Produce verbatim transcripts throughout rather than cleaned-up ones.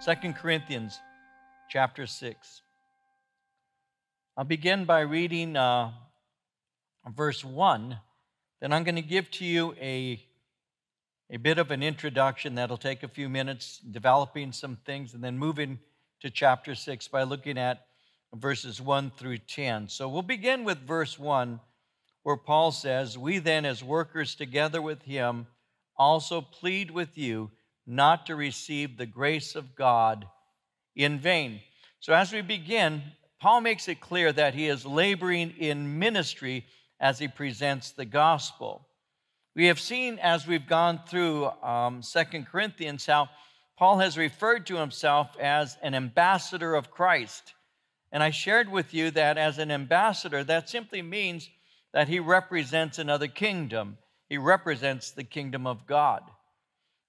Second Corinthians chapter six. I'll begin by reading uh, verse one. Then I'm going to give to you a, a bit of an introduction that'll take a few minutes, developing some things, and then moving to chapter six by looking at verses one through ten. So we'll begin with verse one, where Paul says, "We then, as workers together with him, also plead with you not to receive the grace of God in vain." So as we begin, Paul makes it clear that he is laboring in ministry as he presents the gospel. We have seen as we've gone through um, Second Corinthians how Paul has referred to himself as an ambassador of Christ. And I shared with you that as an ambassador, that simply means that he represents another kingdom. He represents the kingdom of God.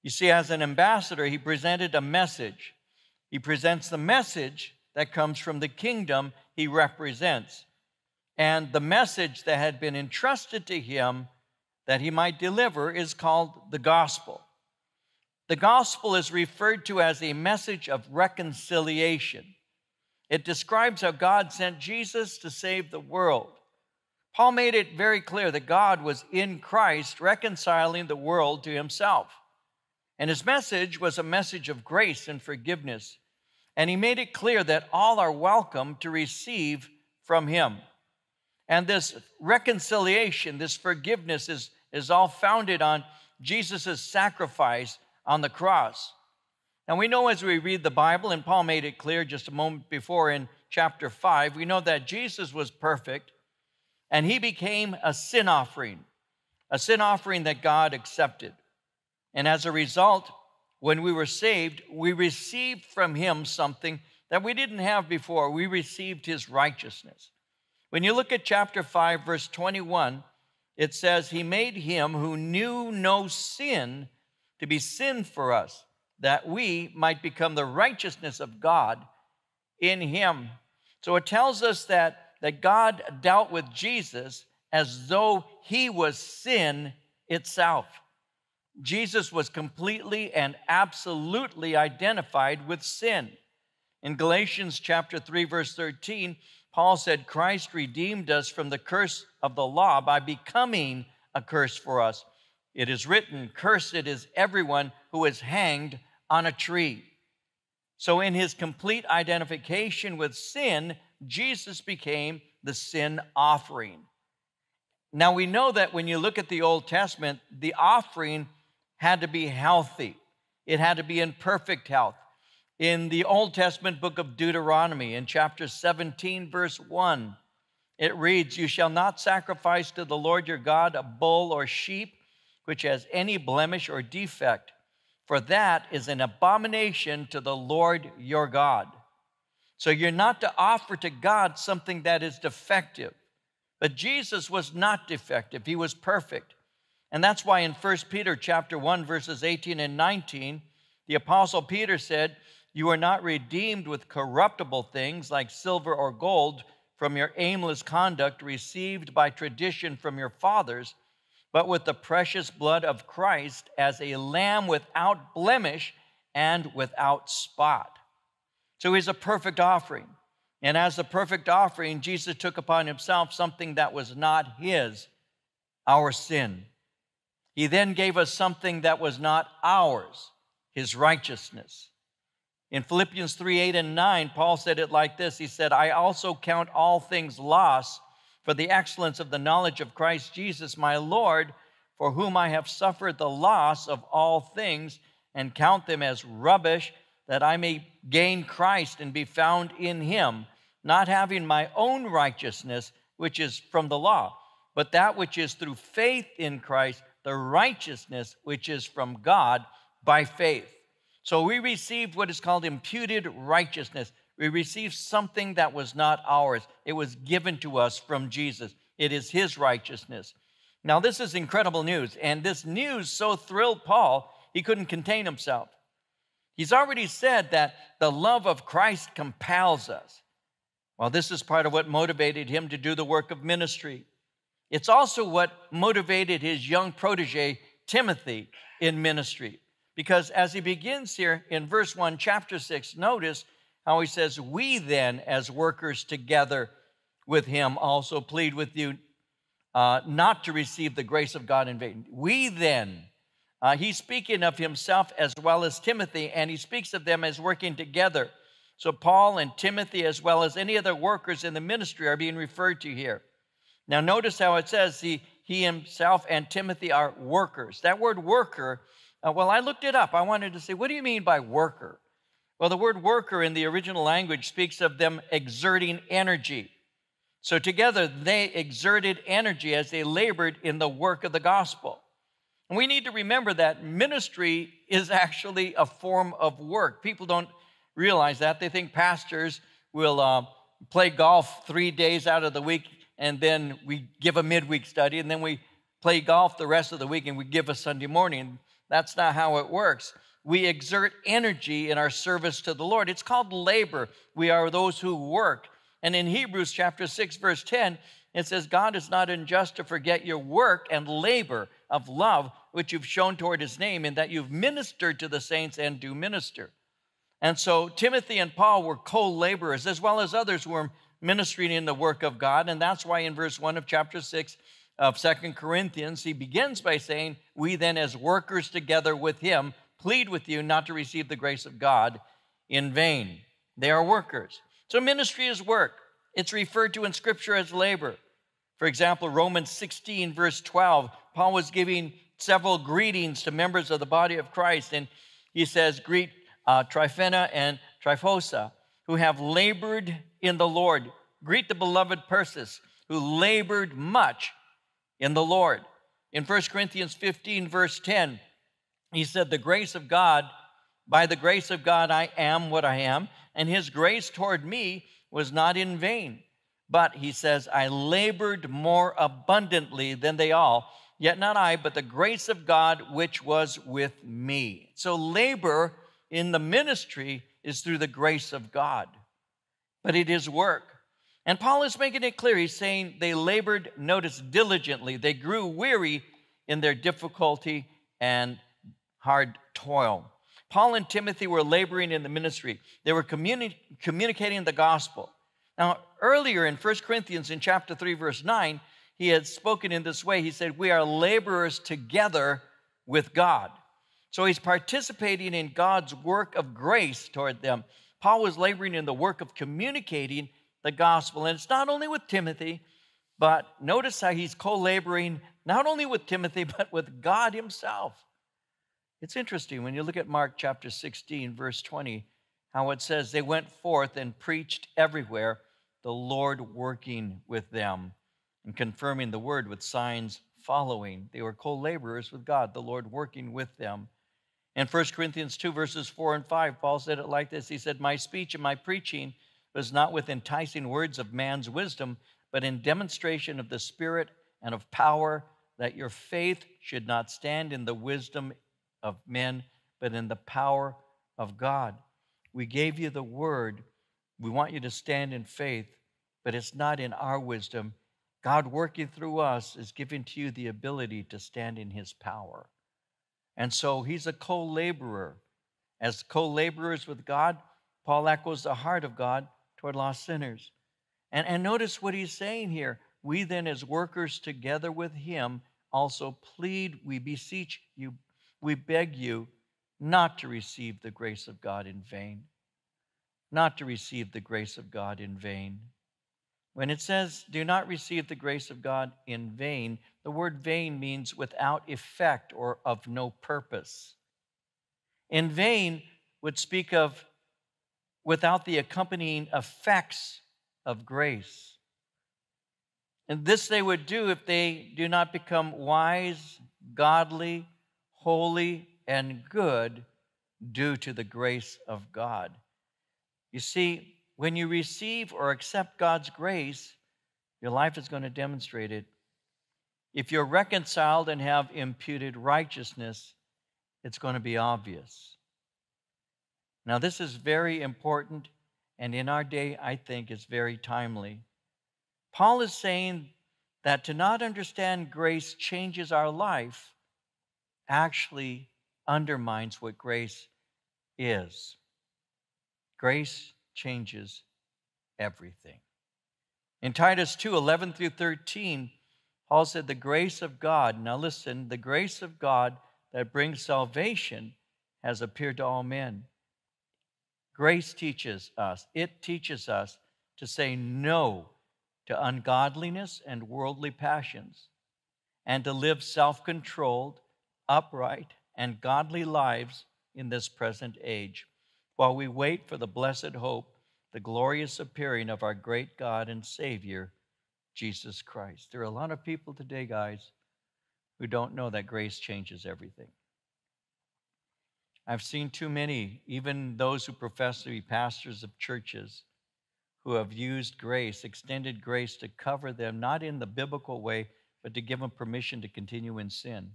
You see, as an ambassador, he presented a message. He presents the message that comes from the kingdom he represents, and the message that had been entrusted to him that he might deliver is called the gospel. The gospel is referred to as a message of reconciliation. It describes how God sent Jesus to save the world. Paul made it very clear that God was in Christ reconciling the world to himself. And his message was a message of grace and forgiveness. And he made it clear that all are welcome to receive from him. And this reconciliation, this forgiveness is, is all founded on Jesus' sacrifice on the cross. And we know as we read the Bible, and Paul made it clear just a moment before in chapter five, we know that Jesus was perfect, and he became a sin offering, a sin offering that God accepted. And as a result, when we were saved, we received from him something that we didn't have before. We received his righteousness. When you look at chapter five, verse twenty-one, it says, "He made him who knew no sin to be sin for us, that we might become the righteousness of God in him." So it tells us that, that God dealt with Jesus as though he was sin itself. Jesus was completely and absolutely identified with sin. In Galatians chapter three, verse thirteen, Paul said, "Christ redeemed us from the curse of the law by becoming a curse for us. It is written, cursed is everyone who is hanged on a tree." So in his complete identification with sin, Jesus became the sin offering. Now we know that when you look at the Old Testament, the offering had to be healthy. It had to be in perfect health. In the Old Testament book of Deuteronomy, in chapter seventeen, verse one, it reads, "You shall not sacrifice to the Lord your God a bull or sheep which has any blemish or defect, for that is an abomination to the Lord your God." So you're not to offer to God something that is defective. But Jesus was not defective. He was perfect. And that's why in First Peter chapter one, verses eighteen and nineteen, the Apostle Peter said, "You are not redeemed with corruptible things like silver or gold from your aimless conduct received by tradition from your fathers, but with the precious blood of Christ as a lamb without blemish and without spot." So he's a perfect offering. And as the perfect offering, Jesus took upon himself something that was not his, our sin. He then gave us something that was not ours, his righteousness. In Philippians three, eight and nine, Paul said it like this. He said, "I also count all things lost for the excellence of the knowledge of Christ Jesus, my Lord, for whom I have suffered the loss of all things and count them as rubbish, that I may gain Christ and be found in him, not having my own righteousness, which is from the law, but that which is through faith in Christ, the righteousness which is from God by faith." So we received what is called imputed righteousness. We received something that was not ours. It was given to us from Jesus. It is his righteousness. Now, this is incredible news, and this news so thrilled Paul, he couldn't contain himself. He's already said that the love of Christ compels us. Well, this is part of what motivated him to do the work of ministry. It's also what motivated his young protege, Timothy, in ministry, Because as he begins here in verse one, chapter six, notice how he says, we then as workers together with him also plead with you uh, not to receive the grace of God in vain. We then, uh, he's speaking of himself as well as Timothy, and he speaks of them as working together. So Paul and Timothy, as well as any other workers in the ministry, are being referred to here. Now notice how it says he, he himself and Timothy are workers. That word worker, uh, well, I looked it up. I wanted to say, what do you mean by worker? Well, the word worker in the original language speaks of them exerting energy. So together they exerted energy as they labored in the work of the gospel. And we need to remember that ministry is actually a form of work. People don't realize that. They think pastors will uh, play golf three days out of the week, and then we give a midweek study, and then we play golf the rest of the week, and we give a Sunday morning. That's not how it works. We exert energy in our service to the Lord. It's called labor. We are those who work. And in Hebrews chapter six, verse ten, it says, God is not unjust to forget your work and labor of love, which you've shown toward his name, in that you've ministered to the saints and do minister. And so Timothy and Paul were co-laborers, as well as others who were ministering in the work of God. And that's why in verse one of chapter six of Second Corinthians, he begins by saying, we then as workers together with him plead with you not to receive the grace of God in vain. They are workers. So ministry is work. It's referred to in Scripture as labor. For example, Romans sixteen, verse twelve, Paul was giving several greetings to members of the body of Christ. And he says, greet Uh, Tryphena and Tryphosa, who have labored in the Lord. Greet the beloved Persis, who labored much in the Lord. In First Corinthians fifteen, verse ten, he said, the grace of God, by the grace of God, I am what I am, and his grace toward me was not in vain. But, he says, I labored more abundantly than they all, yet not I, but the grace of God which was with me. So labor in the ministry is through the grace of God, but it is work. And Paul is making it clear. He's saying they labored, notice, diligently. They grew weary in their difficulty and hard toil. Paul and Timothy were laboring in the ministry. They were communi- communicating the gospel. Now, earlier in First Corinthians in chapter three, verse nine, he had spoken in this way. He said, we are laborers together with God. So he's participating in God's work of grace toward them. Paul was laboring in the work of communicating the gospel. And it's not only with Timothy, but notice how he's co-laboring not only with Timothy, but with God himself. It's interesting when you look at Mark chapter sixteen, verse twenty, how it says, they went forth and preached everywhere, the Lord working with them and confirming the word with signs following. They were co-laborers with God, the Lord working with them. In First Corinthians two, verses four and five, Paul said it like this. He said, my speech and my preaching was not with enticing words of man's wisdom, but in demonstration of the Spirit and of power, that your faith should not stand in the wisdom of men, but in the power of God. We gave you the word. We want you to stand in faith, but it's not in our wisdom. God working through us is giving to you the ability to stand in his power. And so he's a co-laborer. As co-laborers with God, Paul echoes the heart of God toward lost sinners. And, and notice what he's saying here. We then as workers together with him also plead, we beseech you, we beg you not to receive the grace of God in vain. Not to receive the grace of God in vain. When it says, do not receive the grace of God in vain, the word vain means without effect or of no purpose. In vain would speak of without the accompanying effects of grace. And this they would do if they do not become wise, godly, holy, and good due to the grace of God. You see, when you receive or accept God's grace, your life is going to demonstrate it. If you're reconciled and have imputed righteousness, it's going to be obvious. Now, this is very important, and in our day, I think it's very timely. Paul is saying that to not understand grace changes our life, actually undermines what grace is. Grace changes everything. In Titus two, eleven through thirteen, Paul said, the grace of God, now listen, the grace of God that brings salvation has appeared to all men. Grace teaches us, it teaches us to say no to ungodliness and worldly passions, and to live self-controlled, upright, and godly lives in this present age, while we wait for the blessed hope, the glorious appearing of our great God and Savior, Jesus Christ. There are a lot of people today, guys, who don't know that grace changes everything. I've seen too many, even those who profess to be pastors of churches, who have used grace, extended grace to cover them, not in the biblical way, but to give them permission to continue in sin,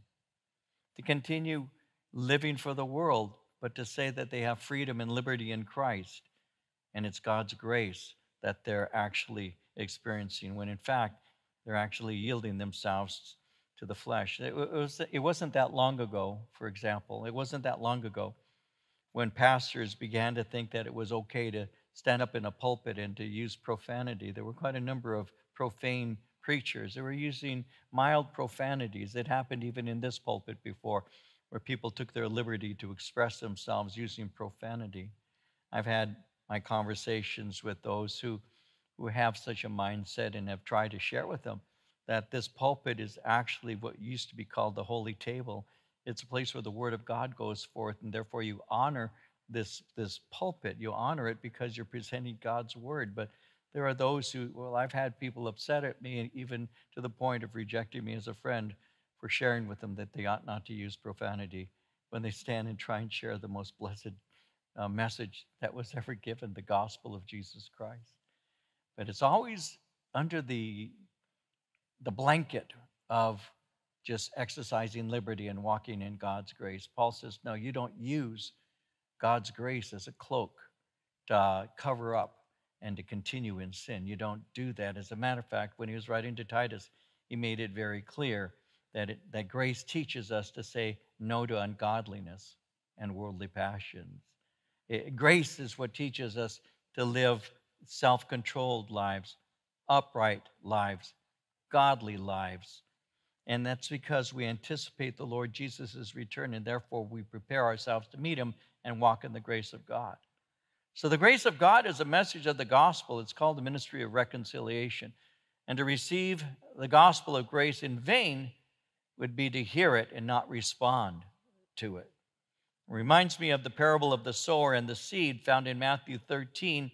to continue living for the world, but to say that they have freedom and liberty in Christ. And it's God's grace that they're actually experiencing, when in fact, they're actually yielding themselves to the flesh. It, was, it wasn't that long ago, for example, it wasn't that long ago when pastors began to think that it was okay to stand up in a pulpit and to use profanity. There were quite a number of profane preachers. They were using mild profanities. It happened even in this pulpit before, where people took their liberty to express themselves using profanity. I've had my conversations with those who, who have such a mindset and have tried to share with them that this pulpit is actually what used to be called the holy table. It's a place where the word of God goes forth, and therefore you honor this, this pulpit. You honor it because you're presenting God's word. But there are those who, well, I've had people upset at me, and even to the point of rejecting me as a friend for sharing with them that they ought not to use profanity when they stand and try and share the most blessed a message that was ever given, the gospel of Jesus Christ. But it's always under the, the blanket of just exercising liberty and walking in God's grace. Paul says, no, you don't use God's grace as a cloak to cover up and to continue in sin. You don't do that. As a matter of fact, when he was writing to Titus, he made it very clear that, it, that grace teaches us to say no to ungodliness and worldly passions. It, grace is what teaches us to live self-controlled lives, upright lives, godly lives. And that's because we anticipate the Lord Jesus' return, and therefore we prepare ourselves to meet him and walk in the grace of God. So the grace of God is a message of the gospel. It's called the ministry of reconciliation. And to receive the gospel of grace in vain would be to hear it and not respond to it. Reminds me of the parable of the sower and the seed found in Matthew thirteen,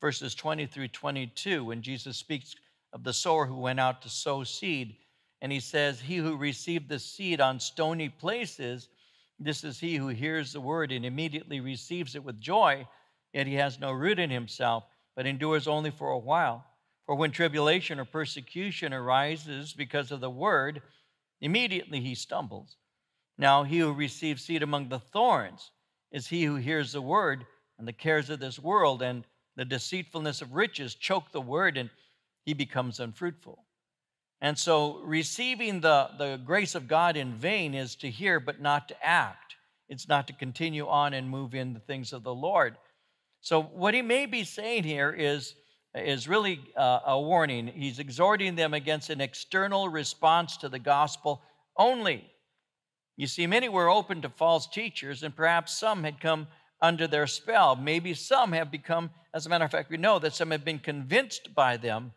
verses twenty through twenty-two, when Jesus speaks of the sower who went out to sow seed. And he says, he who received the seed on stony places, this is he who hears the word and immediately receives it with joy, yet he has no root in himself, but endures only for a while. For when tribulation or persecution arises because of the word, immediately he stumbles. Now he who receives seed among the thorns is he who hears the word, and the cares of this world and the deceitfulness of riches choke the word, and he becomes unfruitful. And so receiving the, the grace of God in vain is to hear but not to act. It's not to continue on and move in the things of the Lord. So what he may be saying here is, is really a, a warning. He's exhorting them against an external response to the gospel only. You see, many were open to false teachers, and perhaps some had come under their spell. Maybe some have become, as a matter of fact, we know that some have been convinced by them.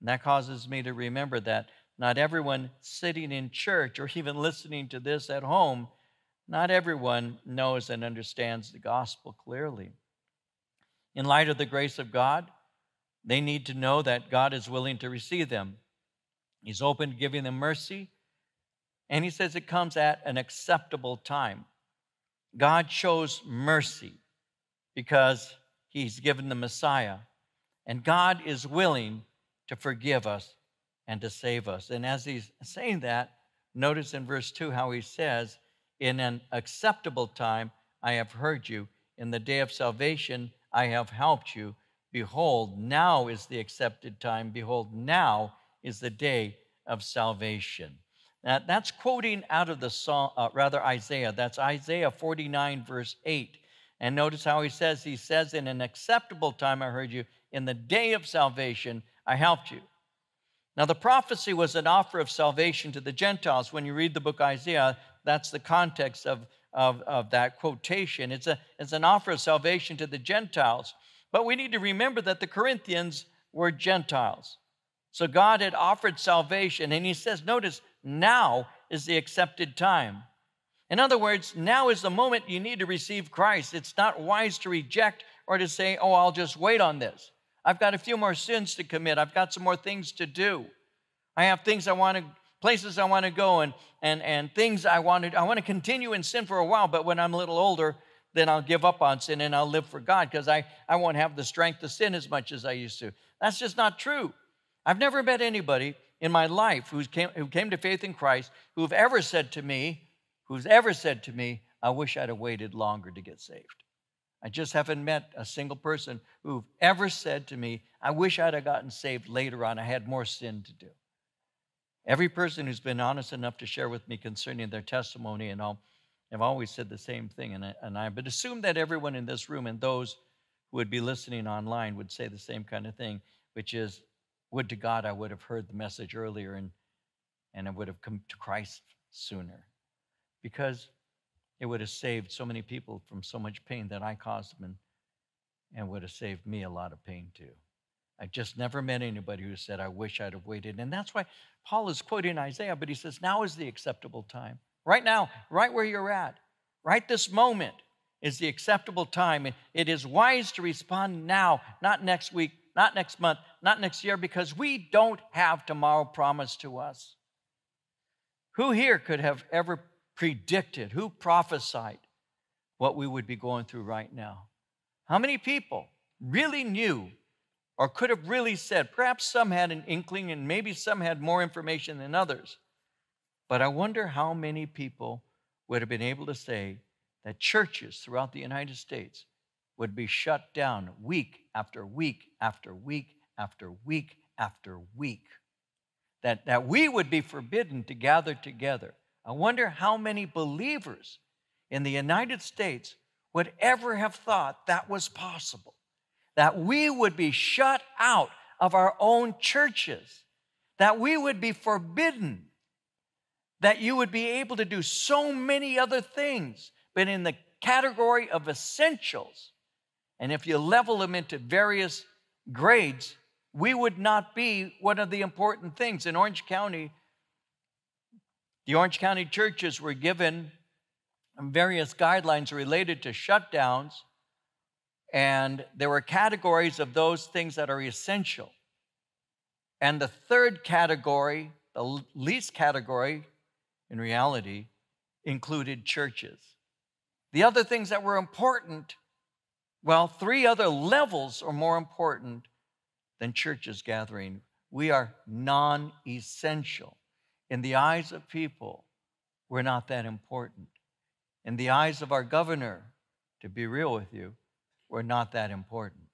And that causes me to remember that not everyone sitting in church or even listening to this at home, not everyone knows and understands the gospel clearly. In light of the grace of God, they need to know that God is willing to receive them. He's open to giving them mercy. And he says it comes at an acceptable time. God shows mercy because he's given the Messiah. And God is willing to forgive us and to save us. And as he's saying that, notice in verse two how he says, in an acceptable time I have heard you. In the day of salvation I have helped you. Behold, now is the accepted time. Behold, now is the day of salvation. Now, that's quoting out of the Psalm, uh, rather Isaiah. That's Isaiah forty-nine, verse eight. And notice how he says, he says, in an acceptable time I heard you, in the day of salvation I helped you. Now, the prophecy was an offer of salvation to the Gentiles. When you read the book Isaiah, that's the context of, of, of that quotation. It's, a, it's an offer of salvation to the Gentiles. But we need to remember that the Corinthians were Gentiles. So God had offered salvation, and he says, notice, now is the accepted time. In other words, now is the moment you need to receive Christ. It's not wise to reject or to say, oh, I'll just wait on this. I've got a few more sins to commit. I've got some more things to do. I have things I want to, places I want to go and, and, and things I want to, I want to continue in sin for a while, but when I'm a little older, then I'll give up on sin and I'll live for God because I, I won't have the strength to sin as much as I used to. That's just not true. I've never met anybody in my life who came, who came to faith in Christ who've ever said to me, who's ever said to me, I wish I'd have waited longer to get saved. I just haven't met a single person who've ever said to me, I wish I'd have gotten saved later on. I had more sin to do. Every person who's been honest enough to share with me concerning their testimony and all, I've always said the same thing. And I, and I but assume that everyone in this room and those who would be listening online would say the same kind of thing, which is, would to God I would have heard the message earlier and, and I would have come to Christ sooner, because it would have saved so many people from so much pain that I caused them, and, and would have saved me a lot of pain too. I've just never met anybody who said, I wish I'd have waited. And that's why Paul is quoting Isaiah, but he says, now is the acceptable time. Right now, right where you're at, right this moment is the acceptable time. And it is wise to respond now, not next week, not next month, not next year, because we don't have tomorrow promised to us. Who here could have ever predicted, who prophesied what we would be going through right now? How many people really knew or could have really said? Perhaps some had an inkling and maybe some had more information than others. But I wonder how many people would have been able to say that churches throughout the United States would be shut down week after week after week after week after week, that, that we would be forbidden to gather together. I wonder how many believers in the United States would ever have thought that was possible, that we would be shut out of our own churches, that we would be forbidden, that you would be able to do so many other things, but in the category of essentials, and if you level them into various grades, we would not be one of the important things. In Orange County, the Orange County churches were given various guidelines related to shutdowns, and there were categories of those things that are essential. And the third category, the least category, in reality, included churches. The other things that were important, well, three other levels are more important than churches gathering. We are non-essential. In the eyes of people, we're not that important. In the eyes of our governor, to be real with you, we're not that important.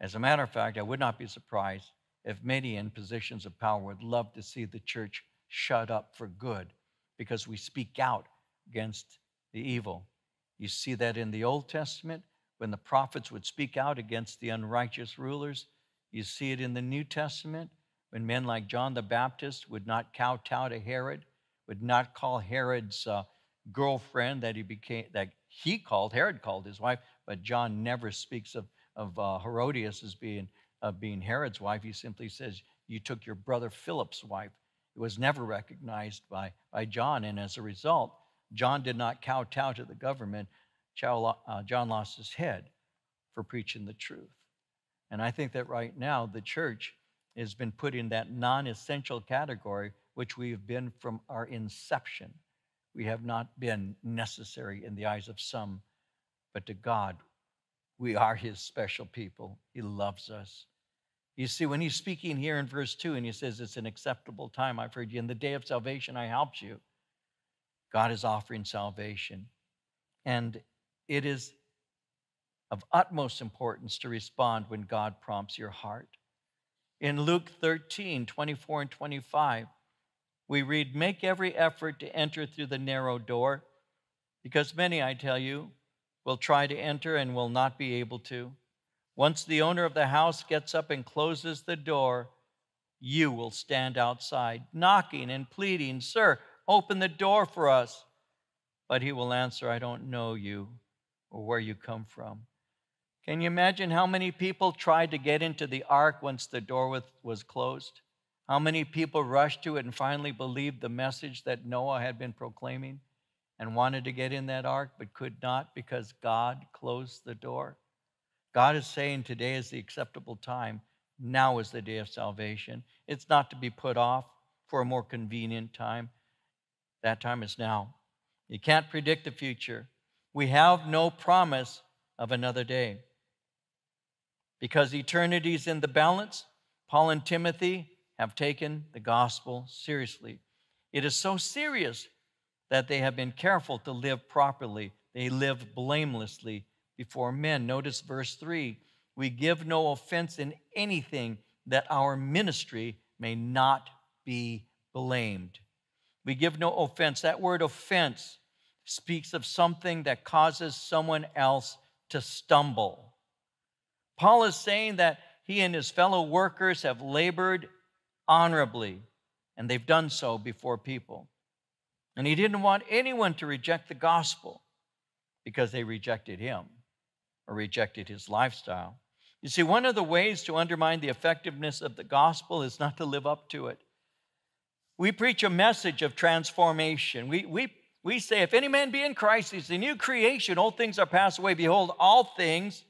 As a matter of fact, I would not be surprised if many in positions of power would love to see the church shut up for good, because we speak out against the evil. You see that in the Old Testament, when the prophets would speak out against the unrighteous rulers. You see it in the New Testament, when men like John the Baptist would not kowtow to Herod, would not call Herod's uh, girlfriend that he became, that he called, Herod called his wife, but John never speaks of, of uh, Herodias as being, uh, being Herod's wife. He simply says, you took your brother Philip's wife. It was never recognized by, by John, and as a result, John did not kowtow to the government. John lost his head for preaching the truth. And I think that right now, the church has been put in that non-essential category, which we have been from our inception. We have not been necessary in the eyes of some, but to God, we are his special people. He loves us. You see, when he's speaking here in verse two, and he says, it's an acceptable time, I've heard you. In the day of salvation, I helped you. God is offering salvation. And it is of utmost importance to respond when God prompts your heart. In Luke thirteen, twenty-four and twenty-five, we read, make every effort to enter through the narrow door, because many, I tell you, will try to enter and will not be able to. Once the owner of the house gets up and closes the door, you will stand outside, knocking and pleading, sir, open the door for us. But he will answer, I don't know you or where you come from. Can you imagine how many people tried to get into the ark once the door was closed? How many people rushed to it and finally believed the message that Noah had been proclaiming and wanted to get in that ark but could not because God closed the door? God is saying today is the acceptable time. Now is the day of salvation. It's not to be put off for a more convenient time. That time is now. You can't predict the future. We have no promise of another day. Because eternity is in the balance, Paul and Timothy have taken the gospel seriously. It is so serious that they have been careful to live properly. They live blamelessly before men. Notice verse three, we give no offense in anything that our ministry may not be blamed. We give no offense. That word offense speaks of something that causes someone else to stumble. Paul is saying that he and his fellow workers have labored honorably, and they've done so before people. And he didn't want anyone to reject the gospel because they rejected him or rejected his lifestyle. You see, one of the ways to undermine the effectiveness of the gospel is not to live up to it. We preach a message of transformation. We, we, we say, if any man be in Christ, he's a new creation. Old things are passed away. Behold, all things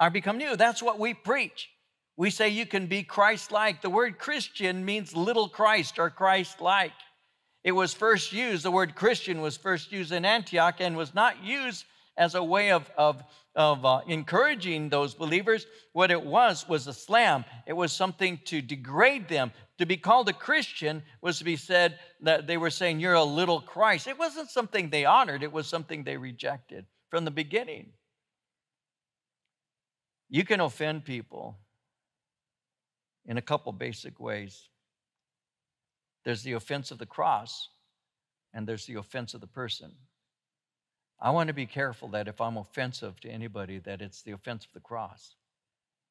are become new. That's what we preach. We say you can be Christ-like. The word Christian means little Christ or Christ-like. It was first used, the word Christian was first used in Antioch and was not used as a way of, of, of uh, encouraging those believers. What it was was a slam. It was something to degrade them. To be called a Christian was to be said that they were saying, you're a little Christ. It wasn't something they honored. It was something they rejected from the beginning. You can offend people in a couple basic ways. There's the offense of the cross, and there's the offense of the person. I want to be careful that if I'm offensive to anybody, that it's the offense of the cross.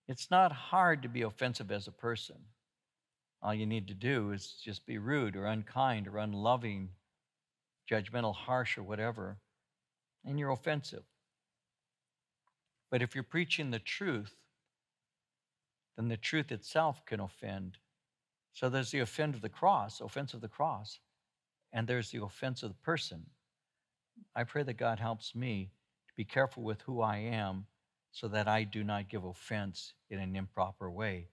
It's not hard to be offensive as a person. All you need to do is just be rude or unkind or unloving, judgmental, harsh, or whatever, and you're offensive. But if you're preaching the truth, then the truth itself can offend. So there's the offense of the cross, offense of the cross, and there's the offense of the person. I pray that God helps me to be careful with who I am so that I do not give offense in an improper way.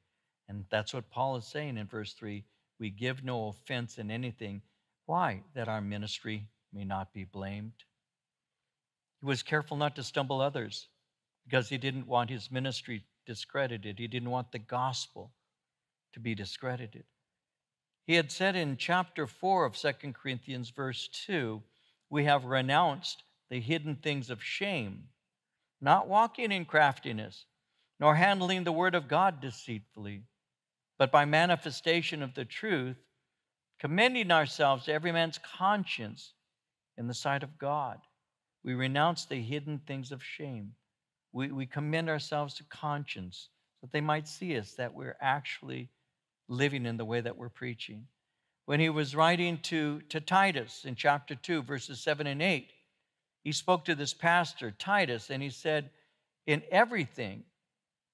And that's what Paul is saying in verse three, we give no offense in anything. Why? That our ministry may not be blamed. He was careful not to stumble others because he didn't want his ministry discredited. He didn't want the gospel to be discredited. He had said in chapter four of Second Corinthians, verse two, we have renounced the hidden things of shame, not walking in craftiness, nor handling the word of God deceitfully, but by manifestation of the truth, commending ourselves to every man's conscience in the sight of God. We renounce the hidden things of shame. We, we commend ourselves to conscience so that they might see us, that we're actually living in the way that we're preaching. When he was writing to, to Titus in chapter two, verses seven and eight, he spoke to this pastor, Titus, and he said, in everything,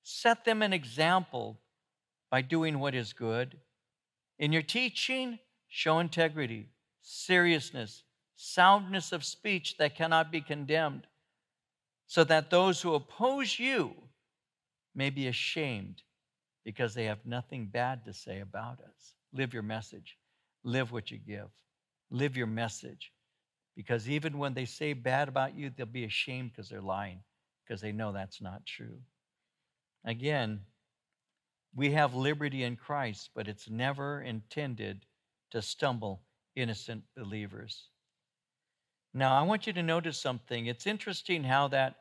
set them an example by doing what is good. In your teaching, show integrity, seriousness, soundness of speech that cannot be condemned, so that those who oppose you may be ashamed because they have nothing bad to say about us. Live your message. Live what you give. Live your message. Because even when they say bad about you, they'll be ashamed because they're lying, because they know that's not true. Again, we have liberty in Christ, but it's never intended to stumble innocent believers. Now, I want you to notice something. It's interesting how that,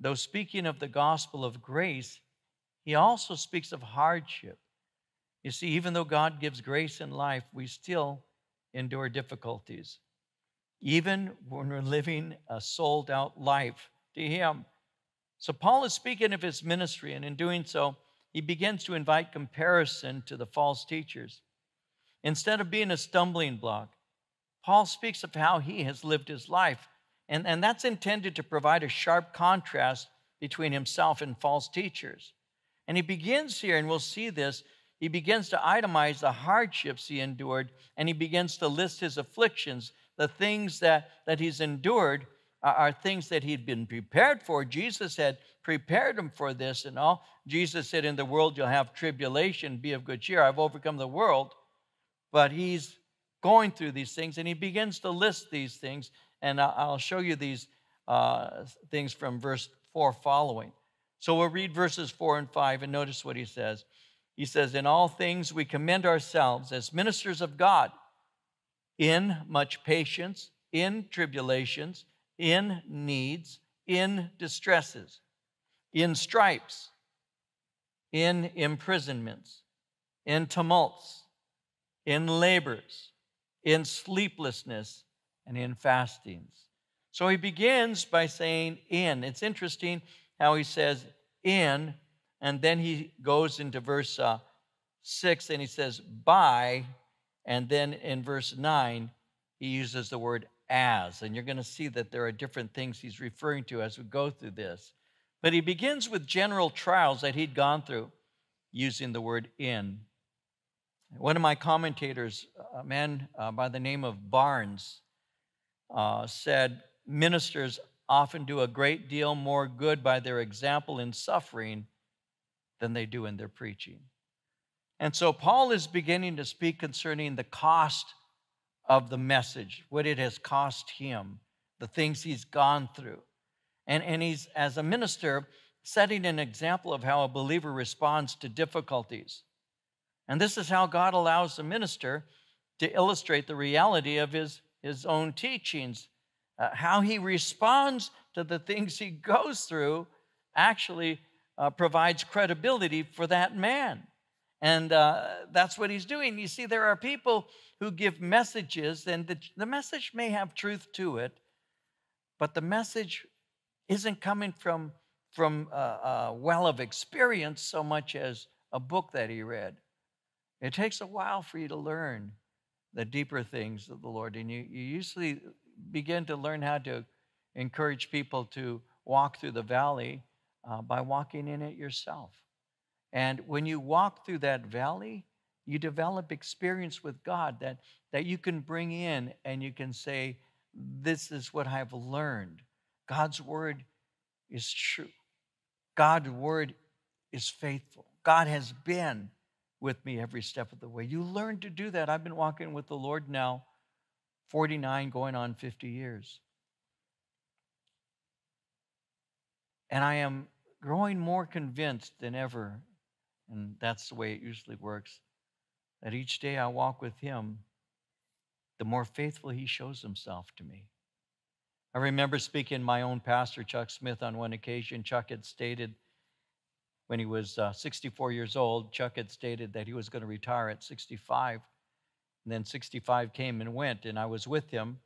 though speaking of the gospel of grace, he also speaks of hardship. You see, even though God gives grace in life, we still endure difficulties, even when we're living a sold-out life to him. So Paul is speaking of his ministry, and in doing so, he begins to invite comparison to the false teachers. Instead of being a stumbling block, Paul speaks of how he has lived his life, and, and that's intended to provide a sharp contrast between himself and false teachers. And he begins here, and we'll see this, he begins to itemize the hardships he endured, and he begins to list his afflictions. The things that, that he's endured are, are things that he'd been prepared for. Jesus had prepared him for this and all. Jesus said, in the world you'll have tribulation, be of good cheer, I've overcome the world. But he's going through these things, and he begins to list these things, and I'll show you these uh, things from verse four following. So we'll read verses four and five, and notice what he says. He says, in all things we commend ourselves as ministers of God, in much patience, in tribulations, in needs, in distresses, in stripes, in imprisonments, in tumults, in labors, in sleeplessness, and in fastings. So he begins by saying in. It's interesting how he says in, and then he goes into verse uh, six, and he says by. And then in verse nine, he uses the word as. And you're going to see that there are different things he's referring to as we go through this. But he begins with general trials that he'd gone through using the word in. One of my commentators, a man uh, by the name of Barnes, uh, said, ministers often do a great deal more good by their example in suffering than they do in their preaching. And so Paul is beginning to speak concerning the cost of the message, what it has cost him, the things he's gone through. And, and he's, as a minister, setting an example of how a believer responds to difficulties. And this is how God allows the minister to illustrate the reality of his, his own teachings, uh, how he responds to the things he goes through actually uh, provides credibility for that man. And uh, that's what he's doing. You see, there are people who give messages, and the, the message may have truth to it, but the message isn't coming from, from a, a well of experience so much as a book that he read. It takes a while for you to learn the deeper things of the Lord, and you, you usually begin to learn how to encourage people to walk through the valley uh, by walking in it yourself. And when you walk through that valley, you develop experience with God that, that you can bring in, and you can say, this is what I've learned. God's word is true. God's word is faithful. God has been with me every step of the way. You learn to do that. I've been walking with the Lord now forty-nine, going on fifty years. And I am growing more convinced than ever, and that's the way it usually works, that each day I walk with him, the more faithful he shows himself to me. I remember speaking to my own pastor, Chuck Smith, on one occasion. Chuck had stated, when he was uh, sixty-four years old, Chuck had stated that he was going to retire at sixty-five. And then sixty-five came and went, and I was with him.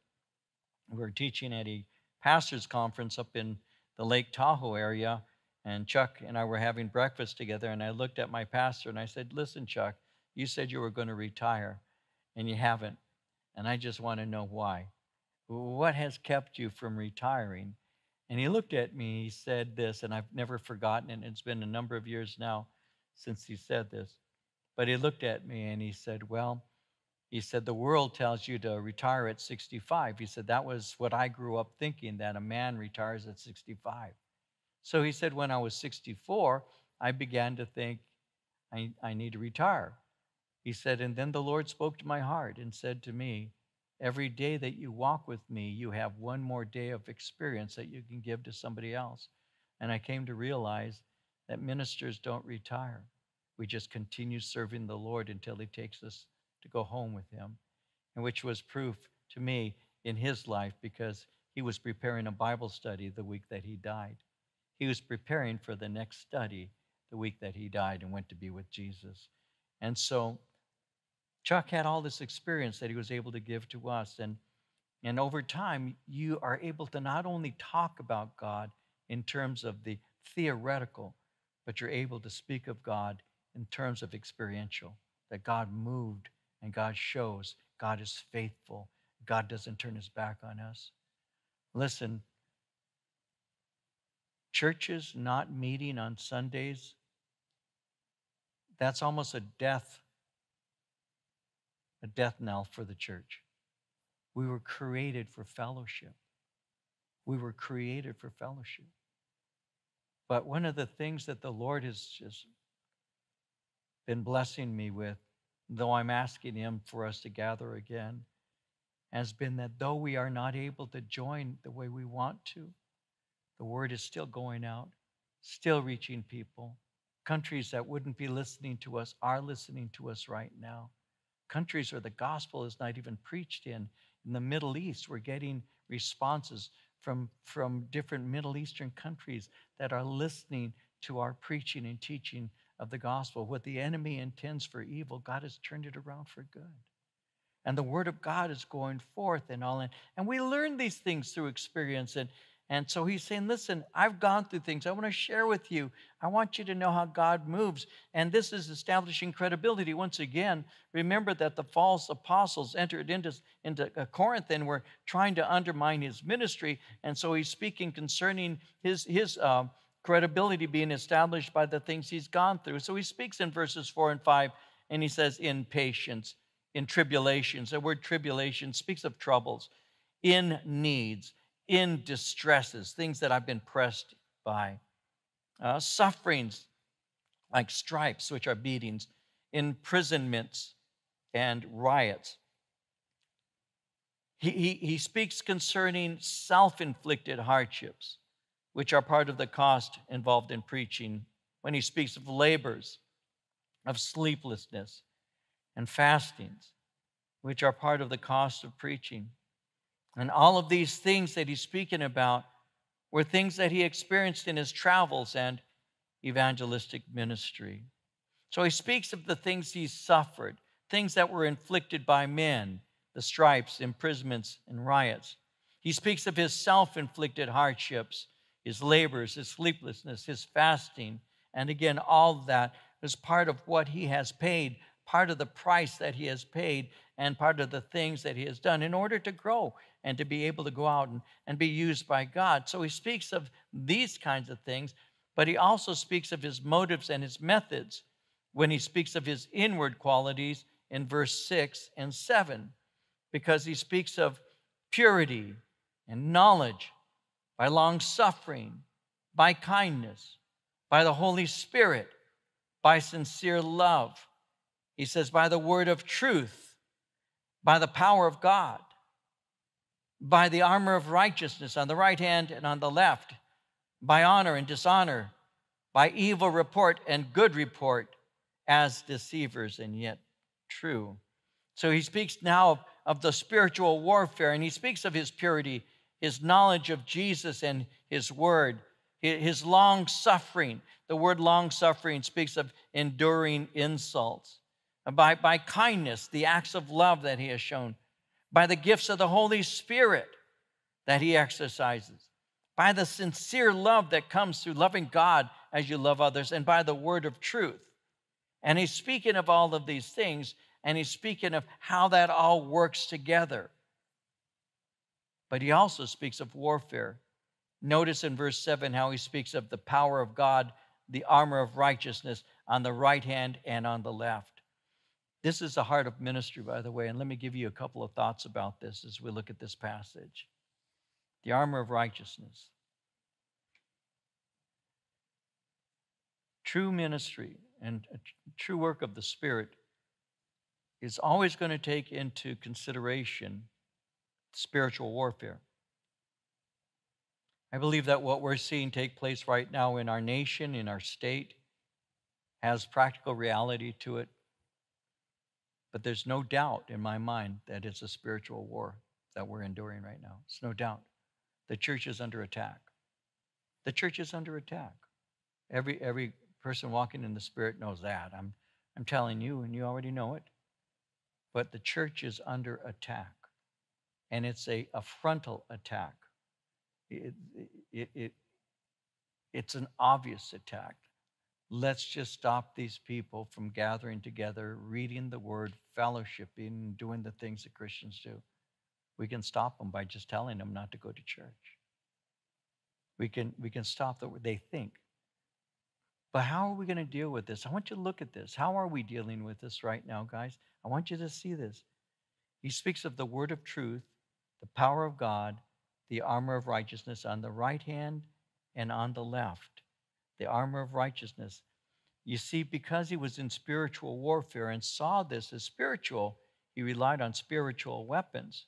We were teaching at a pastor's conference up in the Lake Tahoe area, and Chuck and I were having breakfast together, and I looked at my pastor, and I said, listen, Chuck, you said you were going to retire, and you haven't, and I just want to know why. What has kept you from retiring? And he looked at me, he said this, and I've never forgotten it. It's been a number of years now since he said this. But he looked at me, and he said, well, he said, the world tells you to retire at sixty-five. He said, that was what I grew up thinking, that a man retires at sixty-five. So he said, when I was sixty-four, I began to think, I, I need to retire. He said, and then the Lord spoke to my heart and said to me, every day that you walk with me, you have one more day of experience that you can give to somebody else. And I came to realize that ministers don't retire. We just continue serving the Lord until he takes us to go home with him, and which was proof to me in his life, because he was preparing a Bible study the week that he died. He was preparing for the next study the week that he died and went to be with Jesus. And so Chuck had all this experience that he was able to give to us. And, and over time, you are able to not only talk about God in terms of the theoretical, but you're able to speak of God in terms of experiential, that God moved and God shows God is faithful. God doesn't turn his back on us. Listen, churches not meeting on Sundays, that's almost a death, a death knell for the church. We were created for fellowship. We were created for fellowship. But one of the things that the Lord has just been blessing me with, though I'm asking him for us to gather again, has been that though we are not able to join the way we want to, the word is still going out, still reaching people. Countries that wouldn't be listening to us are listening to us right now. Countries where the gospel is not even preached in. In the Middle East, we're getting responses from, from different Middle Eastern countries that are listening to our preaching and teaching of the gospel. What the enemy intends for evil, God has turned it around for good. And the word of God is going forth and all. And we learn these things through experience. And, and so he's saying, listen, I've gone through things. I want to share with you. I want you to know how God moves. And this is establishing credibility. Once again, remember that the false apostles entered into, into Corinth and were trying to undermine his ministry. And so he's speaking concerning his, his uh, credibility being established by the things he's gone through. So he speaks in verses four and five, and he says, in patience, in tribulations. The word tribulation speaks of troubles, in needs, in distresses, things that I've been pressed by, uh, sufferings like stripes, which are beatings, imprisonments, and riots. He, he, he speaks concerning self-inflicted hardships, which are part of the cost involved in preaching, when he speaks of labors, of sleeplessness, and fastings, which are part of the cost of preaching. And all of these things that he's speaking about were things that he experienced in his travels and evangelistic ministry. So he speaks of the things he suffered, things that were inflicted by men, the stripes, imprisonments, and riots. He speaks of his self-inflicted hardships, his labors, his sleeplessness, his fasting, and again, all that is part of what he has paid, part of the price that he has paid, and part of the things that he has done in order to grow and to be able to go out and, and be used by God. So he speaks of these kinds of things, but he also speaks of his motives and his methods when he speaks of his inward qualities in verse six and seven, because he speaks of purity and knowledge by long suffering, by kindness, by the Holy Spirit, by sincere love. He says, by the word of truth, by the power of God, by the armor of righteousness on the right hand and on the left, by honor and dishonor, by evil report and good report, as deceivers and yet true. So he speaks now of, of the spiritual warfare, and he speaks of his purity, his knowledge of Jesus and his word, his long suffering. The word long suffering speaks of enduring insults. By, by kindness, the acts of love that he has shown, by the gifts of the Holy Spirit that he exercises, by the sincere love that comes through loving God as you love others, and by the word of truth. And he's speaking of all of these things, and he's speaking of how that all works together. But he also speaks of warfare. Notice in verse seven how he speaks of the power of God, the armor of righteousness on the right hand and on the left. This is the heart of ministry, by the way, and let me give you a couple of thoughts about this as we look at this passage. The armor of righteousness. True ministry and true work of the Spirit is always going to take into consideration spiritual warfare. I believe that what we're seeing take place right now in our nation, in our state, has practical reality to it. But there's no doubt in my mind that it's a spiritual war that we're enduring right now. It's no doubt. The church is under attack. The church is under attack. Every, every person walking in the Spirit knows that. I'm, I'm telling you, and you already know it. but the church is under attack, and it's a, a frontal attack. It, it, it, it's an obvious attack. Let's just stop these people from gathering together, reading the word, fellowshipping, doing the things that Christians do. We can stop them by just telling them not to go to church. We can, we can stop the, they think. But how are we going to deal with this? I want you to look at this. How are we dealing with this right now, guys? I want you to see this. He speaks of the word of truth, the power of God, the armor of righteousness on the right hand and on the left, the armor of righteousness. You see, because he was in spiritual warfare and saw this as spiritual, he relied on spiritual weapons.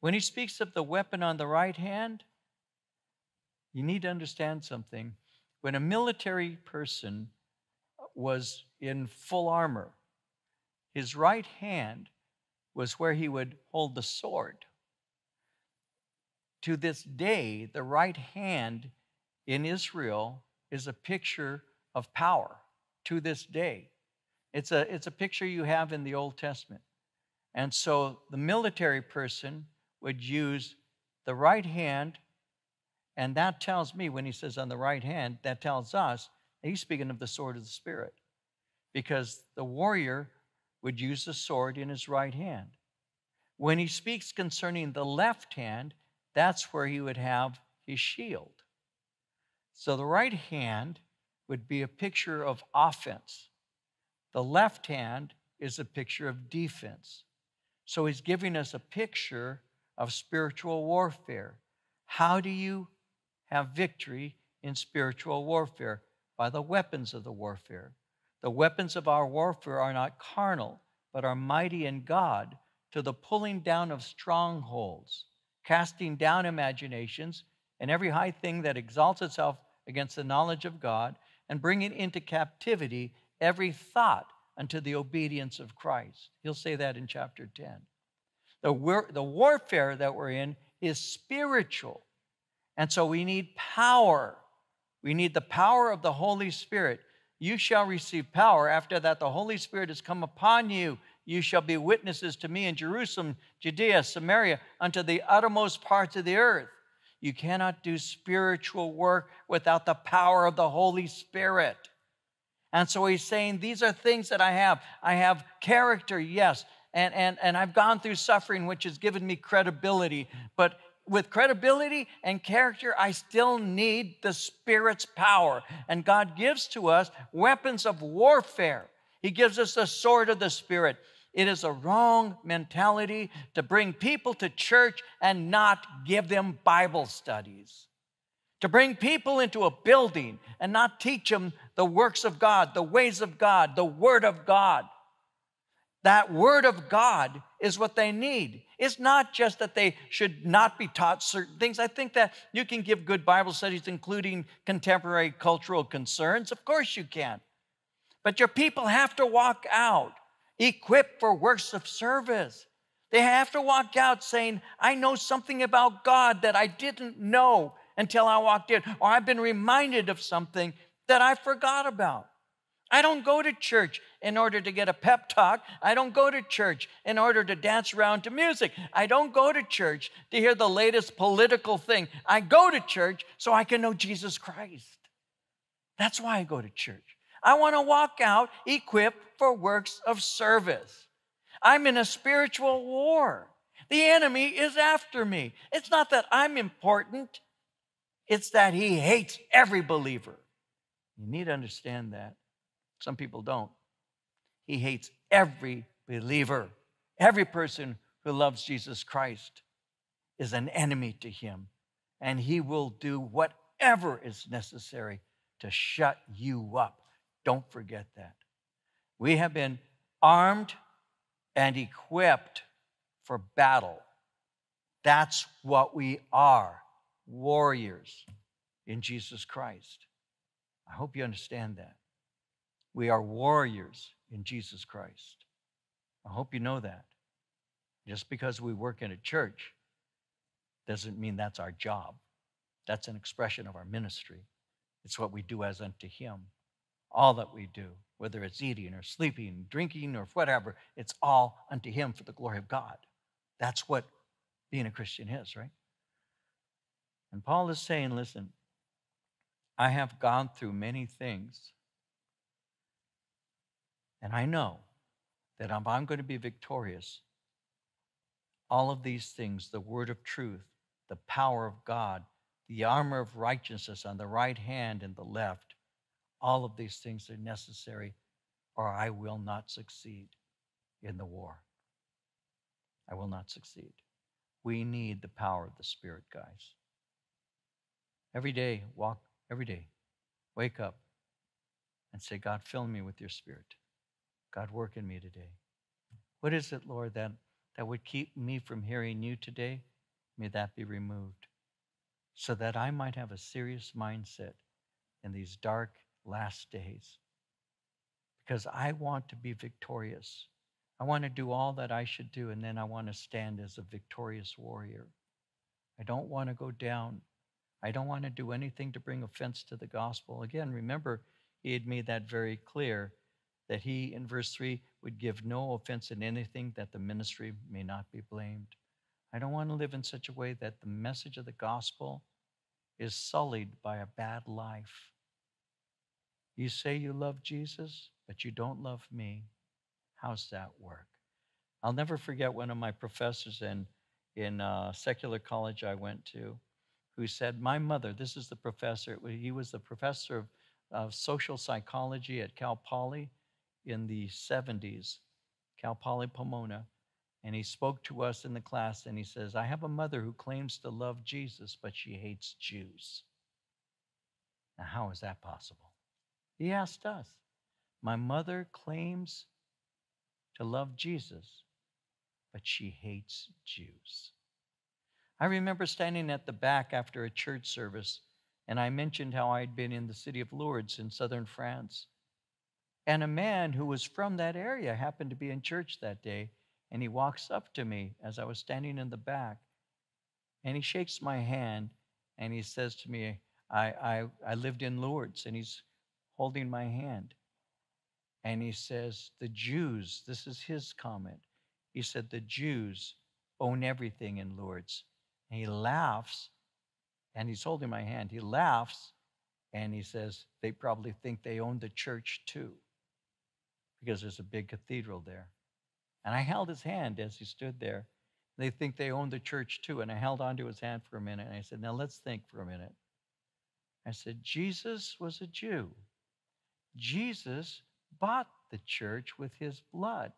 When he speaks of the weapon on the right hand, you need to understand something. When a military person was in full armor, his right hand was where he would hold the sword. To this day, the right hand in Israel is a picture of power. To this day, it's a, it's a picture you have in the Old Testament. And so the military person would use the right hand. And that tells me, when he says on the right hand, that tells us that he's speaking of the sword of the Spirit, because the warrior would use the sword in his right hand. When he speaks concerning the left hand, that's where he would have his shield. So the right hand would be a picture of offense. The left hand is a picture of defense. So he's giving us a picture of spiritual warfare. How do you have victory in spiritual warfare? By the weapons of the warfare. The weapons of our warfare are not carnal, but are mighty in God to the pulling down of strongholds, casting down imaginations, and every high thing that exalts itself against the knowledge of God, and bringing into captivity every thought unto the obedience of Christ. He'll say that in chapter ten. The, war- the warfare that we're in is spiritual, and so we need power. We need the power of the Holy Spirit. You shall receive power. After that, the Holy Spirit has come upon you. You shall be witnesses to me in Jerusalem, Judea, Samaria, unto the uttermost parts of the earth. You cannot do spiritual work without the power of the Holy Spirit. And so he's saying, these are things that I have. I have character, yes, and, and, and I've gone through suffering, which has given me credibility. But with credibility and character, I still need the Spirit's power. And God gives to us weapons of warfare. He gives us the sword of the Spirit. It is a wrong mentality to bring people to church and not give them Bible studies, to bring people into a building and not teach them the works of God, the ways of God, the Word of God. That Word of God is what they need. It's not just that they should not be taught certain things. I think that you can give good Bible studies, including contemporary cultural concerns. Of course you can. But your people have to walk out equipped for works of service. They have to walk out saying, I know something about God that I didn't know until I walked in, or I've been reminded of something that I forgot about. I don't go to church in order to get a pep talk. I don't go to church in order to dance around to music. I don't go to church to hear the latest political thing. I go to church so I can know Jesus Christ. That's why I go to church. I want to walk out equipped for works of service. I'm in a spiritual war. The enemy is after me. It's not that I'm important. It's that he hates every believer. You need to understand that. Some people don't. He hates every believer. Every person who loves Jesus Christ is an enemy to him, and he will do whatever is necessary to shut you up. Don't forget that. We have been armed and equipped for battle. That's what we are, warriors in Jesus Christ. I hope you understand that. We are warriors in Jesus Christ. I hope you know that. Just because we work in a church doesn't mean that's our job. That's an expression of our ministry. It's what we do as unto him, all that we do. whether it's eating or sleeping, drinking or whatever, it's all unto him for the glory of God. That's what being a Christian is, right? And Paul is saying, listen, I have gone through many things, and I know that if I'm going to be victorious, all of these things, the word of truth, the power of God, the armor of righteousness on the right hand and the left, all of these things are necessary, or I will not succeed in the war. I will not succeed. We need the power of the Spirit, guys. Every day, walk, every day, wake up and say, God, fill me with your Spirit. God, work in me today. What is it, Lord, that, that would keep me from hearing you today? May that be removed so that I might have a serious mindset in these dark last days, because I want to be victorious. I want to do all that I should do, and then I want to stand as a victorious warrior. I don't want to go down. I don't want to do anything to bring offense to the gospel. Again, remember, he had made that very clear, that he, in verse three, would give no offense in anything, that the ministry may not be blamed. I don't want to live in such a way that the message of the gospel is sullied by a bad life. You say you love Jesus, but you don't love me. How's that work? I'll never forget one of my professors in, in a secular college I went to, who said, my mother, this is the professor, he was the professor of, of social psychology at Cal Poly in the seventies, Cal Poly Pomona, and he spoke to us in the class, and he says, I have a mother who claims to love Jesus, but she hates Jews. Now, how is that possible? He asked us, my mother claims to love Jesus, but she hates Jews. I remember standing at the back after a church service, and I mentioned how I'd been in the city of Lourdes in southern France. And a man who was from that area happened to be in church that day, and he walks up to me as I was standing in the back, and he shakes my hand, and he says to me, I, I, I lived in Lourdes, and he's holding my hand. And he says, the Jews, this is his comment. He said, the Jews own everything in Lourdes. And he laughs, and he's holding my hand. He laughs, and he says, they probably think they own the church too, because there's a big cathedral there. And I held his hand as he stood there. They think they own the church too. And I held onto his hand for a minute, and I said, now let's think for a minute. I said, Jesus was a Jew. Jesus bought the church with his blood.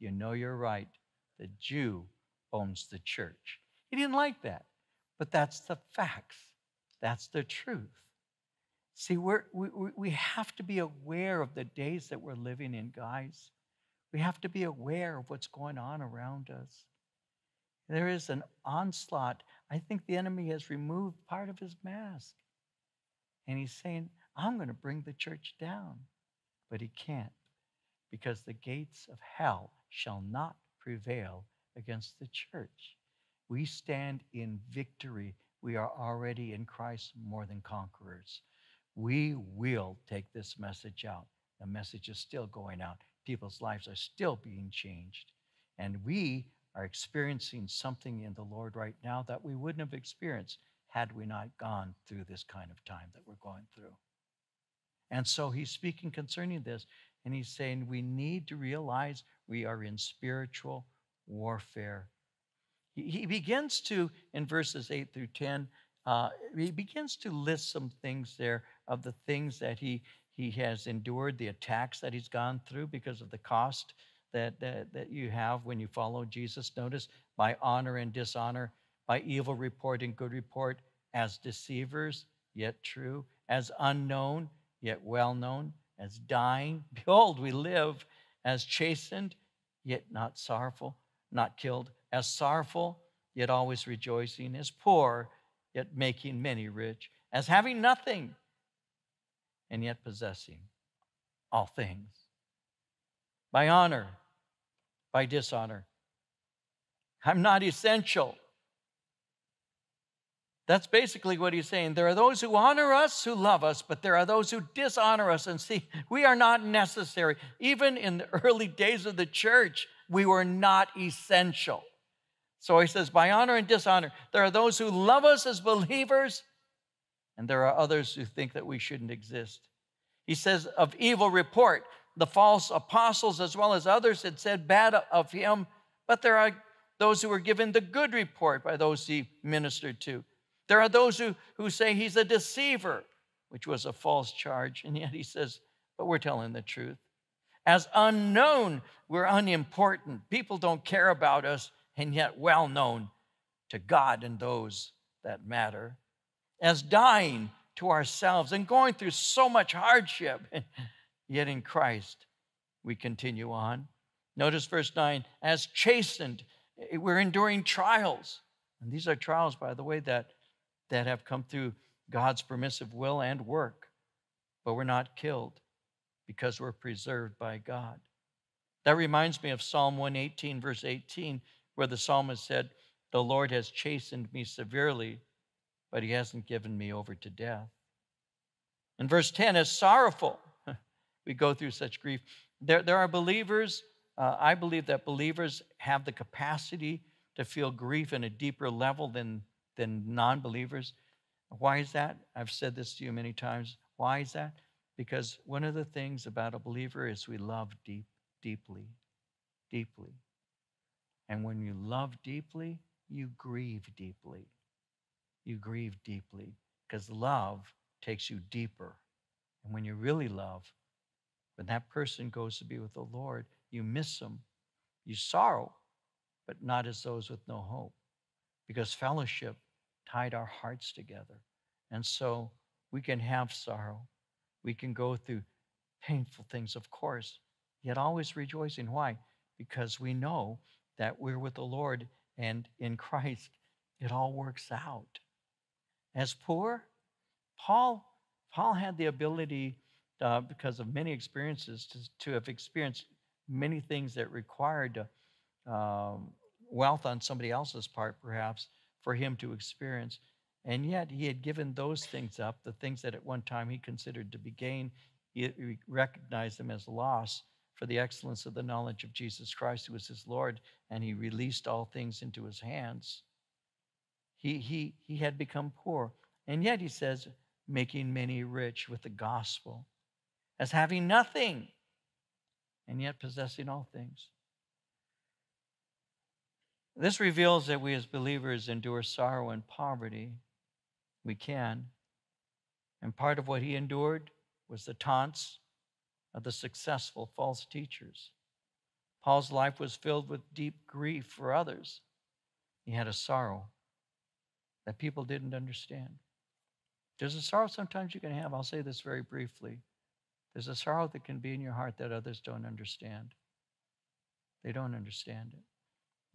You know you're right. The Jew owns the church. He didn't like that, but that's the facts. That's the truth. See, we're, we, we have to be aware of the days that we're living in, guys. We have to be aware of what's going on around us. There is an onslaught. I think the enemy has removed part of his mask, and he's saying, I'm going to bring the church down. But he can't, because the gates of hell shall not prevail against the church. We stand in victory. We are already in Christ more than conquerors. We will take this message out. The message is still going out. People's lives are still being changed. And we are experiencing something in the Lord right now that we wouldn't have experienced had we not gone through this kind of time that we're going through. And so he's speaking concerning this, and he's saying we need to realize we are in spiritual warfare. He, he begins to, in verses eight through ten, uh, he begins to list some things there of the things that he, he has endured, the attacks that he's gone through because of the cost that, that, that you have when you follow Jesus. Notice, by honor and dishonor, by evil report and good report, as deceivers, yet true, as unknown, yet well known, as dying. Behold, we live, as chastened, yet not sorrowful, not killed, as sorrowful, yet always rejoicing, as poor, yet making many rich, as having nothing, and yet possessing all things. By honor, by dishonor. I'm not essential. That's basically what he's saying. There are those who honor us, who love us, but there are those who dishonor us. And see, we are not necessary. Even in the early days of the church, we were not essential. So he says, by honor and dishonor, there are those who love us as believers, and there are others who think that we shouldn't exist. He says, of evil report, the false apostles as well as others had said bad of him, but there are those who were given the good report by those he ministered to. There are those who, who say he's a deceiver, which was a false charge, and yet he says, but we're telling the truth. As unknown, we're unimportant. People don't care about us, and yet well known to God and those that matter. As dying to ourselves and going through so much hardship, yet in Christ we continue on. Notice verse nine, as chastened, we're enduring trials. And these are trials, by the way, that, that have come through God's permissive will and work. But we're not killed because we're preserved by God. That reminds me of Psalm one eighteen, verse eighteen, where the psalmist said, the Lord has chastened me severely, but he hasn't given me over to death. And verse ten is sorrowful. We go through such grief. There, there are believers, uh, I believe that believers have the capacity to feel grief in a deeper level than, than non-believers. Why is that? I've said this to you many times. Why is that? Because one of the things about a believer is we love deep, deeply, deeply. And when you love deeply, you grieve deeply. You grieve deeply because love takes you deeper. And when you really love, when that person goes to be with the Lord, you miss them. You sorrow, but not as those with no hope, because fellowship tied our hearts together. And so we can have sorrow. We can go through painful things, of course, yet always rejoicing. Why? Because we know that we're with the Lord, and in Christ, it all works out. As poor, Paul, Paul had the ability, uh, because of many experiences, to, to have experienced many things that required uh, wealth on somebody else's part, perhaps, for him to experience. And yet he had given those things up, the things that at one time he considered to be gain. He recognized them as loss for the excellence of the knowledge of Jesus Christ, who was his Lord, and he released all things into his hands. He, he, he had become poor, and yet he says, making many rich with the gospel, as having nothing, and yet possessing all things. This reveals that we as believers endure sorrow and poverty. We can. And part of what he endured was the taunts of the successful false teachers. Paul's life was filled with deep grief for others. He had a sorrow that people didn't understand. There's a sorrow sometimes you can have. I'll say this very briefly. There's a sorrow that can be in your heart that others don't understand. They don't understand it.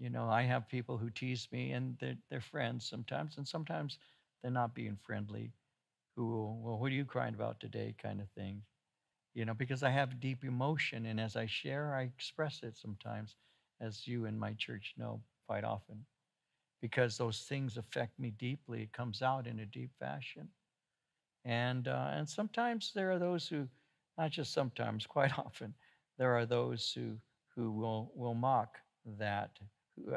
You know, I have people who tease me, and they're, they're friends sometimes, and sometimes they're not being friendly. Who, well, what are you crying about today kind of thing? You know, because I have deep emotion, and as I share, I express it sometimes, as you in my church know quite often, because those things affect me deeply. It comes out in a deep fashion. And, uh, and sometimes there are those who, not just sometimes, quite often, there are those who, who will, will mock that.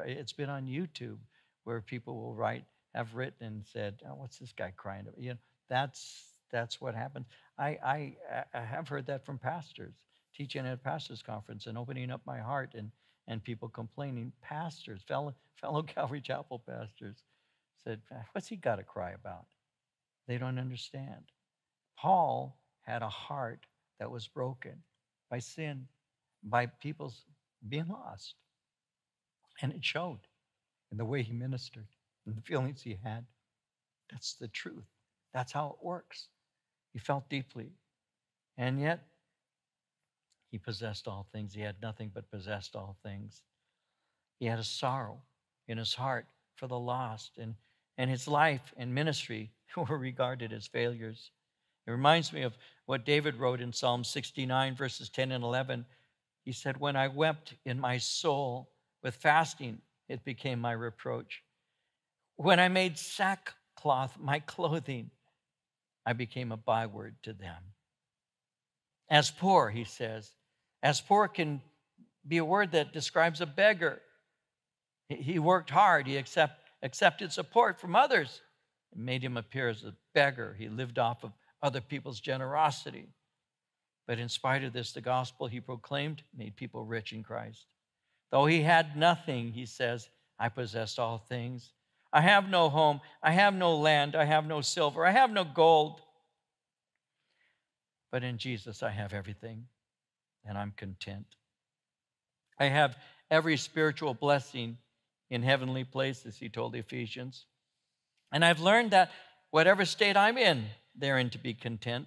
It's been on YouTube where people will write, have written and said, oh, what's this guy crying about? You know, that's, that's what happens. I, I, I have heard that from pastors, teaching at a pastor's conference and opening up my heart, and, and people complaining. Pastors, fellow, fellow Calvary Chapel pastors said, what's he got to cry about? They don't understand. Paul had a heart that was broken by sin, by people being lost. And it showed in the way he ministered and the feelings he had. That's the truth. That's how it works. He felt deeply, and yet he possessed all things. He had nothing but possessed all things. He had a sorrow in his heart for the lost, and, and his life and ministry were regarded as failures. It reminds me of what David wrote in Psalm sixty-nine, verses ten and eleven. He said, when I wept in my soul with fasting, it became my reproach. When I made sackcloth cloth, my clothing, I became a byword to them. As poor, he says, as poor can be a word that describes a beggar. He worked hard. He accept, accepted support from others. It made him appear as a beggar. He lived off of other people's generosity. But in spite of this, the gospel he proclaimed made people rich in Christ. Though he had nothing, he says, I possessed all things. I have no home. I have no land. I have no silver. I have no gold. But in Jesus, I have everything, and I'm content. I have every spiritual blessing in heavenly places, he told the Ephesians. And I've learned that whatever state I'm in, therein to be content.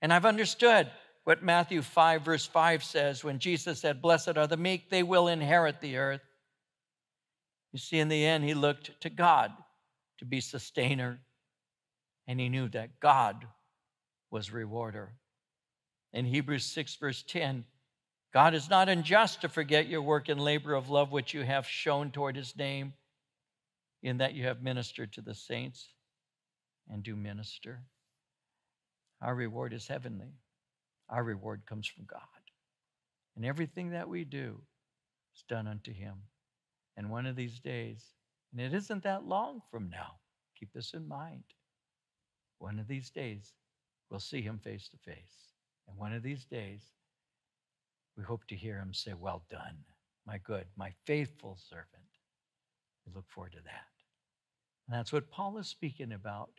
And I've understood what Matthew five, verse five says when Jesus said, blessed are the meek, they will inherit the earth. You see, in the end, he looked to God to be sustainer, and he knew that God was rewarder. In Hebrews six, verse ten, God is not unjust to forget your work and labor of love, which you have shown toward his name, in that you have ministered to the saints and do minister. Our reward is heavenly. Our reward comes from God. And everything that we do is done unto him. And one of these days, and it isn't that long from now, keep this in mind, one of these days, we'll see him face to face. And one of these days, we hope to hear him say, well done, my good, my faithful servant. We look forward to that. And that's what Paul is speaking about.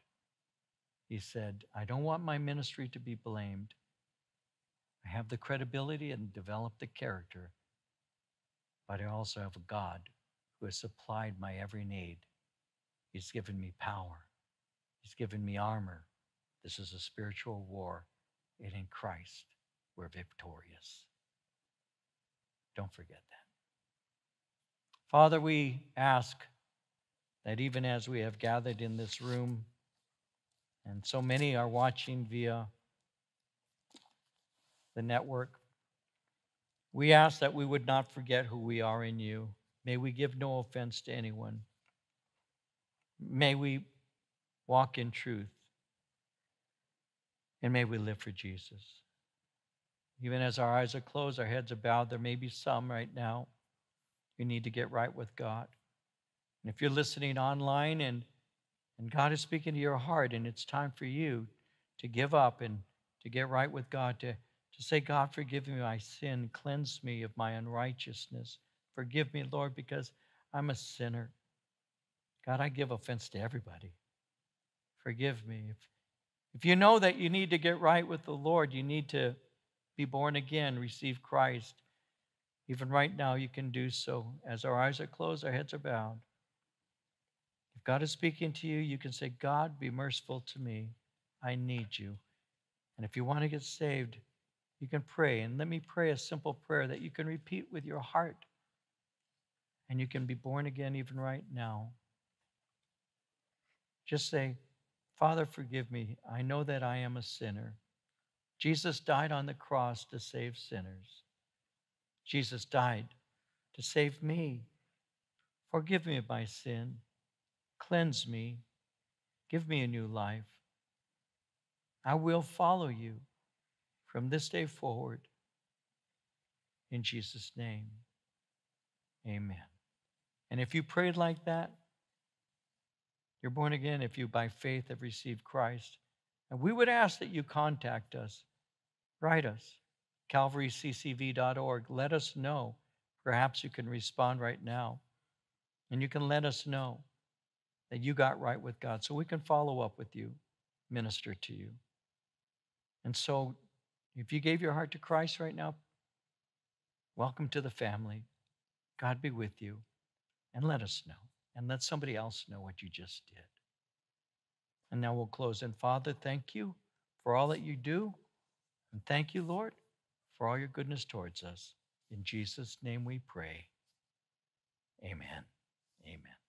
He said, I don't want my ministry to be blamed. I have the credibility and develop the character, but I also have a God who has supplied my every need. He's given me power. He's given me armor. This is a spiritual war, and in Christ, we're victorious. Don't forget that. Father, we ask that even as we have gathered in this room, and so many are watching via the network, we ask that we would not forget who we are in you. May we give no offense to anyone. May we walk in truth. And may we live for Jesus. Even as our eyes are closed, our heads are bowed, there may be some right now who need to get right with God. And if you're listening online and, and God is speaking to your heart and it's time for you to give up and to get right with God, to To say, God, forgive me my sin, cleanse me of my unrighteousness. Forgive me, Lord, because I'm a sinner. God, I give offense to everybody. Forgive me. If, if you know that you need to get right with the Lord, you need to be born again, receive Christ, even right now you can do so. As our eyes are closed, our heads are bowed. If God is speaking to you, you can say, God, be merciful to me. I need you. And if you want to get saved, you can pray, and let me pray a simple prayer that you can repeat with your heart, and you can be born again even right now. Just say, Father, forgive me. I know that I am a sinner. Jesus died on the cross to save sinners. Jesus died to save me. Forgive me of my sin. Cleanse me. Give me a new life. I will follow you from this day forward, in Jesus' name, amen. And if you prayed like that, you're born again if you by faith have received Christ. And we would ask that you contact us. Write us, calvary c c v dot org. Let us know. Perhaps you can respond right now. And you can let us know that you got right with God so we can follow up with you, minister to you. And so, if you gave your heart to Christ right now, welcome to the family. God be with you. And let us know. And let somebody else know what you just did. And now we'll close. And Father, thank you for all that you do. And thank you, Lord, for all your goodness towards us. In Jesus' name we pray. Amen. Amen.